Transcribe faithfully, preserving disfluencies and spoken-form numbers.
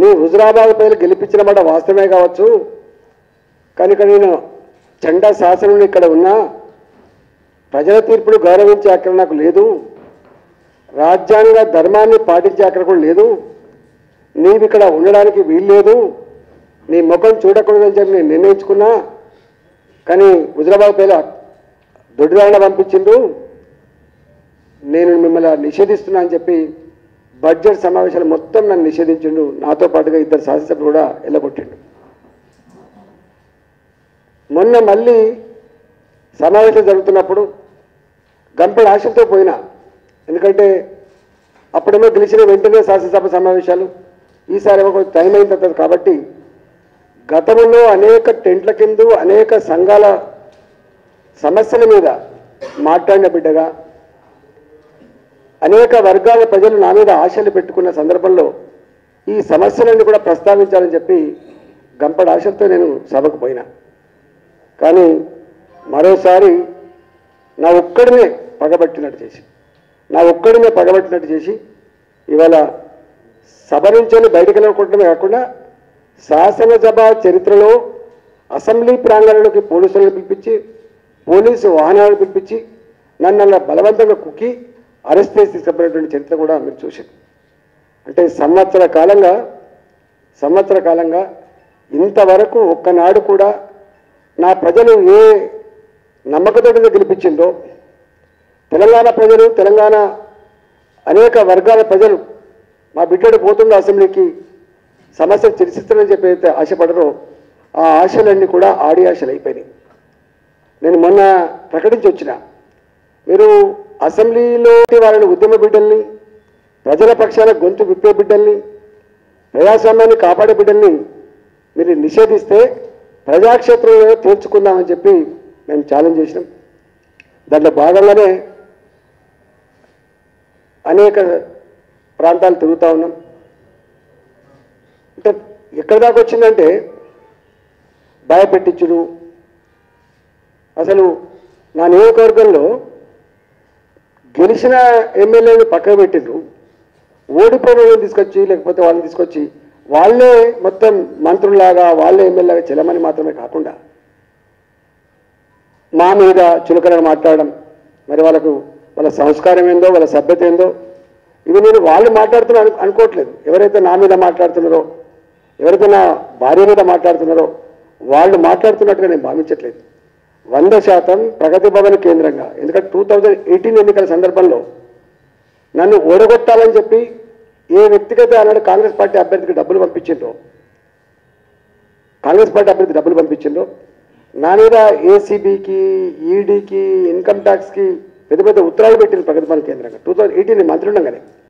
नीव హుజూరాబాద్ ప్రజలు గెలిపించిన మాట వాస్తవమే కావచ్చు కానీ నేను జెండా శాసనంలో ఇక్కడ ఉన్నా ప్రజల తీర్పును గౌరవించే అక్కడ నాకు లేదు రాజ్యాంగ ధర్మాన్ని పాటించే అక్కడ కూడా లేదు నీవు ఇక్కడ ఉండడానికి వీలు లేదు నీ ముఖం చూడకూడదని చెప్పి నేను నిర్ణయించుకున్నా కానీ హుజూరాబాద్ ప్రజలు దొడ్డిదారిన పంపించిండ్రు నేను మిమ్మల్ని నిషేధిస్తున్నా అని చెప్పి బడ్జెట్ సమావేశాలు మొత్తం నన్ను నిషేధించిండు నాతో పాటుగా ఇద్దరు శాసనసభ్యులు కూడా ఎల్లగొట్టిండు మొన్న మళ్ళీ సమావేశం జరుగుతున్నప్పుడు గంపెడు ఆశలతో పోయినా ఎందుకంటే అప్పుడేమో గెలిచిన వెంటనే శాసనసభ సమావేశాలు ఈసారి ఏమో కొంచెం టైం అయిన తర్వాత కాబట్టి గతంలో అనేక టెంట్ల కింద అనేక సంఘాల సమస్యల మీద మాట్లాడిన బిడ్డగా అనేక వర్గాల ప్రజలు నా మీద ఆశలు పెట్టుకున్న సందర్భంలో ఈ సమస్యలన్నీ కూడా ప్రస్తావించాలని చెప్పి గంపడ ఆశలతో నేను సభకు పోయినా కానీ మరోసారి నా ఒక్కడినే పగబట్టినట్టు చేసి నా ఒక్కడినే పగబట్టినట్టు చేసి ఇవాళ సభ నుంచి బయటకు వెళ్ళకుండానే కాకుండా శాసనసభ చరిత్రలో అసెంబ్లీ ప్రాంగణంలోకి పోలీసులను పిలిపించి పోలీసు వాహనాలను పిలిపించి నన్ను అలా బలవంతంగా కుక్కి అరెస్ట్ చేసి తీసుకుపోయినటువంటి చరిత్ర కూడా మీరు చూశారు అంటే సంవత్సర కాలంగా సంవత్సర కాలంగా ఇంతవరకు ఒక్కనాడు కూడా నా ప్రజలు ఏ నమ్మకతోటిగా గెలిపించిందో తెలంగాణ ప్రజలు తెలంగాణ అనేక వర్గాల ప్రజలు మా బిడ్డడు పోతుండో అసెంబ్లీకి సమస్య చర్చిస్తానని చెప్పి అయితే ఆశపడరో ఆ ఆశలన్నీ కూడా ఆడి ఆశలు అయిపోయినాయి నేను మొన్న ప్రకటించి వచ్చిన మీరు అసెంబ్లీలో వాళ్ళని ఉద్యమ బిడ్డల్ని ప్రజల పక్షాన గొంతు విప్పే బిడ్డల్ని ప్రజాస్వామ్యాన్ని కాపాడే బిడ్డల్ని మీరు నిషేధిస్తే ప్రజాక్షేత్రంలో తేల్చుకుందామని చెప్పి మేము ఛాలెంజ్ చేసినాం దాంట్లో భాగంగానే అనేక ప్రాంతాలు తిరుగుతూ ఉన్నాం అంటే ఎక్కడి దాకా వచ్చిందంటే భయపెట్టించుడు అసలు నా నియోజకవర్గంలో గెలిచిన ఎమ్మెల్యేని పక్కకు పెట్టిండ్రు ఓడిపోయిన తీసుకొచ్చి లేకపోతే వాళ్ళని తీసుకొచ్చి వాళ్ళే మొత్తం మంత్రుల్లాగా వాళ్ళే ఎమ్మెల్యేలాగా చెలమని మాత్రమే కాకుండా మా మీద చులకన మాట్లాడడం మరి వాళ్ళకు వాళ్ళ సంస్కారం ఏందో వాళ్ళ సభ్యత ఏందో ఇవి నేను వాళ్ళు మాట్లాడుతున్నాను అనుకోవట్లేదు ఎవరైతే నా మీద మాట్లాడుతున్నారో ఎవరైతే నా భార్య మీద మాట్లాడుతున్నారో వాళ్ళు మాట్లాడుతున్నట్టుగా నేను భావించట్లేదు వంద శాతం ప్రగతి భవన్ కేంద్రంగా ఎందుకంటే టూ థౌజండ్ ఎయిటీన్ ఎన్నికల సందర్భంలో నన్ను ఓడగొట్టాలని చెప్పి ఏ వ్యక్తిగత ఆనాడు కాంగ్రెస్ పార్టీ అభ్యర్థికి డబ్బులు పంపించిందో కాంగ్రెస్ పార్టీ అభ్యర్థి డబ్బులు పంపించిందో నా మీద ఏసీబీకి ఈడీకి ఇన్కమ్ ట్యాక్స్కి పెద్ద పెద్ద ఉత్తరాలు పెట్టింది ప్రగతి భవన్ కేంద్రంగా టూ థౌజండ్ ఎయిటీన్ మంత్రి ఉండగానే